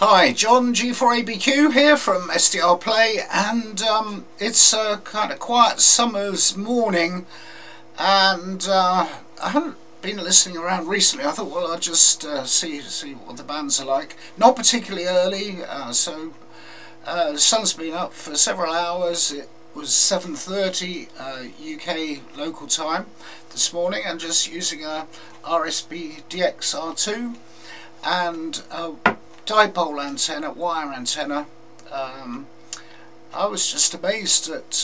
Hi, John G4ABQ here from SDR Play, and it's a kind of quiet summer's morning, and I haven't been listening around recently. I thought, well, I'll just see what the bands are like. Not particularly early, the sun's been up for several hours. It was 7:30 UK local time this morning, and just using a RSPdx-R2 and dipole antenna, wire antenna. I was just amazed at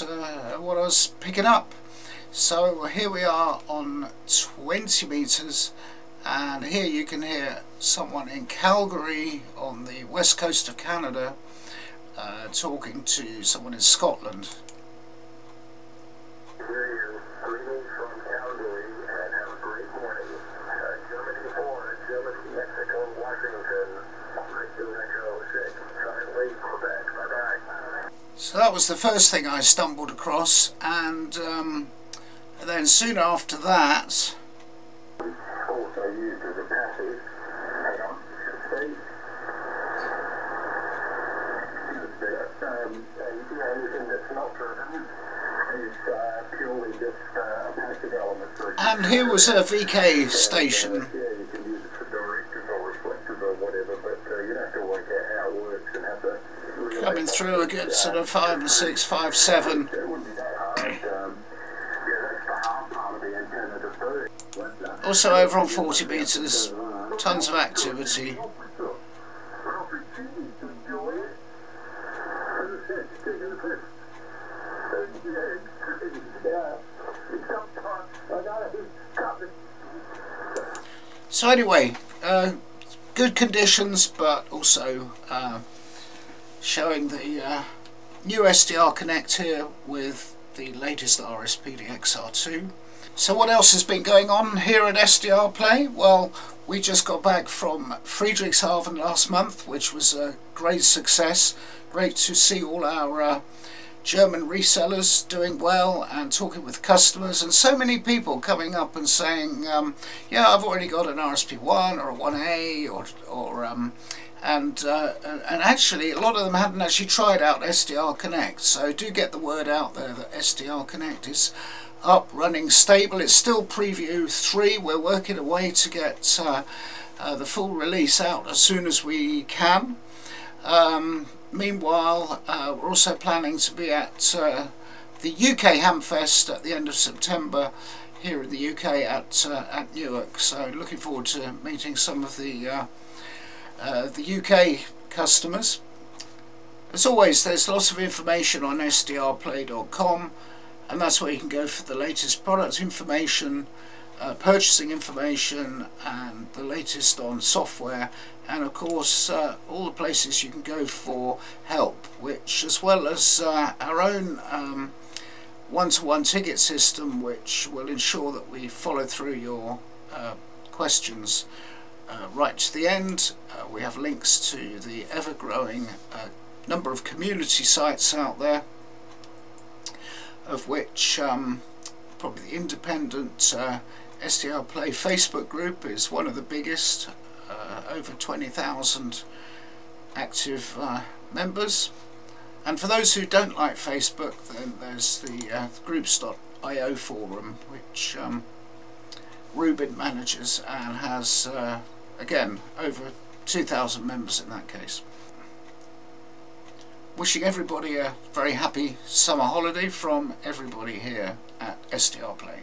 what I was picking up. So here we are on 20 meters, and here you can hear someone in Calgary on the west coast of Canada talking to someone in Scotland. So that was the first thing I stumbled across, and then soon after that, and here was a VK station. Coming through a good sort of 5 and 6, 5, 7. Also over on 40 meters, tons of activity. So anyway, good conditions, but also showing the new SDR Connect here with the latest RSPdx-R2. So what else has been going on here at SDR Play? Well, we just got back from Friedrichshaven last month, which was a great success. Great to see all our German resellers doing well and talking with customers, and so many people coming up and saying, yeah, I've already got an RSP1 or a 1A and actually a lot of them hadn't actually tried out SDR Connect. So do get the word out there that SDR Connect is up, running stable. It's still preview 3. We're working away to get the full release out as soon as we can. Meanwhile, we're also planning to be at the UK Hamfest at the end of September here in the UK at Newark. So looking forward to meeting some of the UK customers. As always, there's lots of information on sdrplay.com, and that's where you can go for the latest product information, purchasing information, and the latest on software, and of course all the places you can go for help, which, as well as our own one-to-one ticket system, which will ensure that we follow through your questions right to the end. We have links to the ever-growing number of community sites out there, of which probably the independent SDR Play Facebook group is one of the biggest, over 20,000 active members. And for those who don't like Facebook, then there's the groups.io forum, which Ruben manages and has again over 2,000 members in that case. Wishing everybody a very happy summer holiday from everybody here at SDR Play.